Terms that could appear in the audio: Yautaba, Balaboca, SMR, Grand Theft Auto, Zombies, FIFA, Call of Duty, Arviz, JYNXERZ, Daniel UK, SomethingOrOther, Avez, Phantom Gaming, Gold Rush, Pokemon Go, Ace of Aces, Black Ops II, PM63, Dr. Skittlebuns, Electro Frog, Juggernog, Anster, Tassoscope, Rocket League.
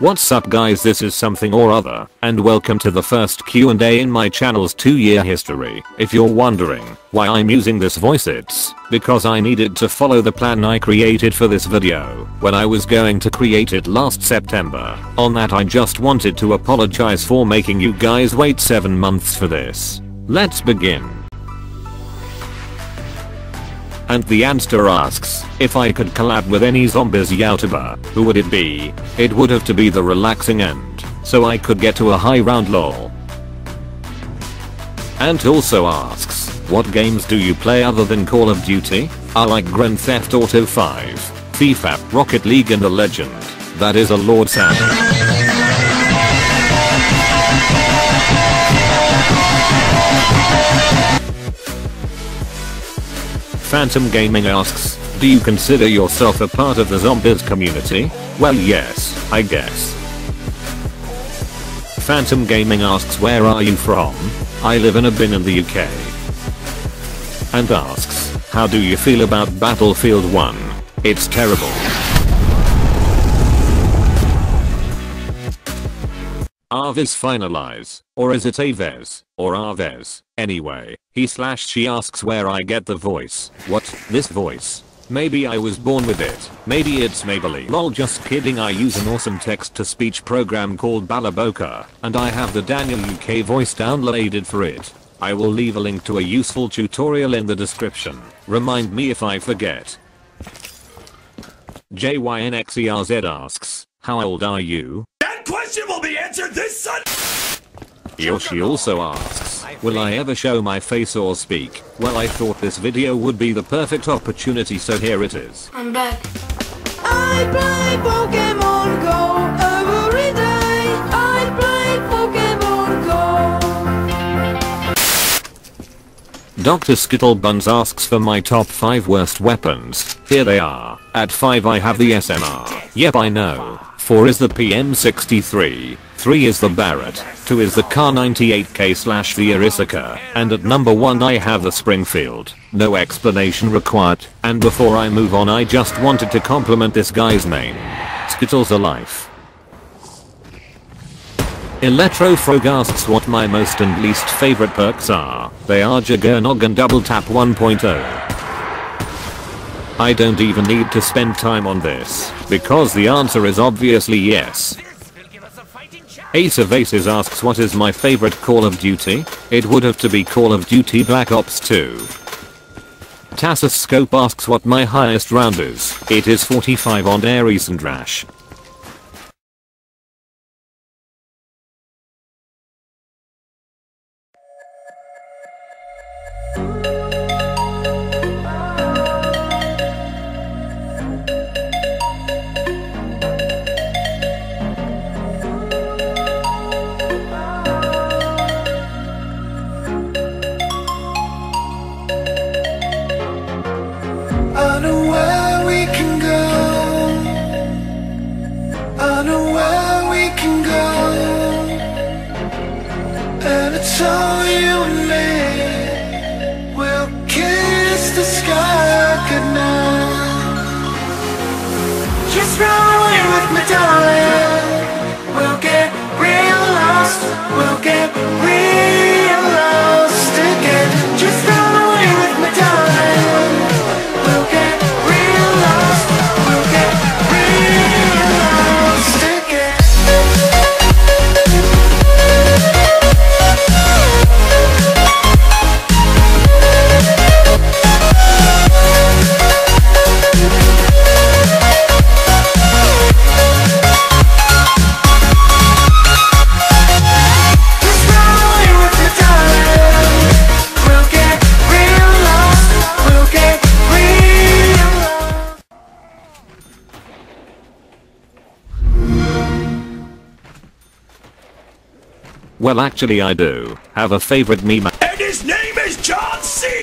What's up guys, this is something or other, and welcome to the first Q&A in my channel's 2-year history. If you're wondering why I'm using this voice, it's because I needed to follow the plan I created for this video when I was going to create it last September. On that, I just wanted to apologize for making you guys wait 7 months for this. Let's begin. And the Anster asks, if I could collab with any zombies Yautaba, who would it be? It would have to be the relaxing end, so I could get to a high round lol. Ant also asks, what games do you play other than Call of Duty? I like Grand Theft Auto 5, FIFA, Rocket League and The Legend. That is a Lord Sam. Phantom Gaming asks, do you consider yourself a part of the zombies community? Well, yes, I guess. Phantom Gaming asks, where are you from? I live in Avez in the UK. And asks, how do you feel about Battlefield 1? It's terrible. Arviz finalize, or is it Avez, or Arviz? Anyway, he/she asks where I get the voice. What? This voice? Maybe I was born with it. Maybe it's Maybelline. Lol, just kidding. I use an awesome text-to-speech program called Balaboca, and I have the Daniel UK voice downloaded for it. I will leave a link to a useful tutorial in the description. Remind me if I forget. JYNXERZ asks, how old are you? That question will be answered this Sunday! Yoshi also asks, will I ever show my face or speak? Well, I thought this video would be the perfect opportunity, so here it is. I'm back. I play Pokemon Go every day. I play Pokemon Go. Dr. Skittlebuns asks for my top 5 worst weapons. Here they are. At 5 I have the SMR. Yep, I know. 4 is the PM63. 3 is the Barrett, 2 is the Kar98K/the Erica, and at number 1 I have the Springfield, no explanation required. And before I move on, I just wanted to compliment this guy's name. Skittles Alive. Electro Frog asks what my most and least favorite perks are. They are Juggernog and Double Tap 1.0. I don't even need to spend time on this, because the answer is obviously yes. Ace of Aces asks what is my favorite Call of Duty? It would have to be Call of Duty Black Ops II. Tassoscope asks what my highest round is. It is 45 on Ares and Rash. Well, actually I do have a favorite meme, and his name is John C.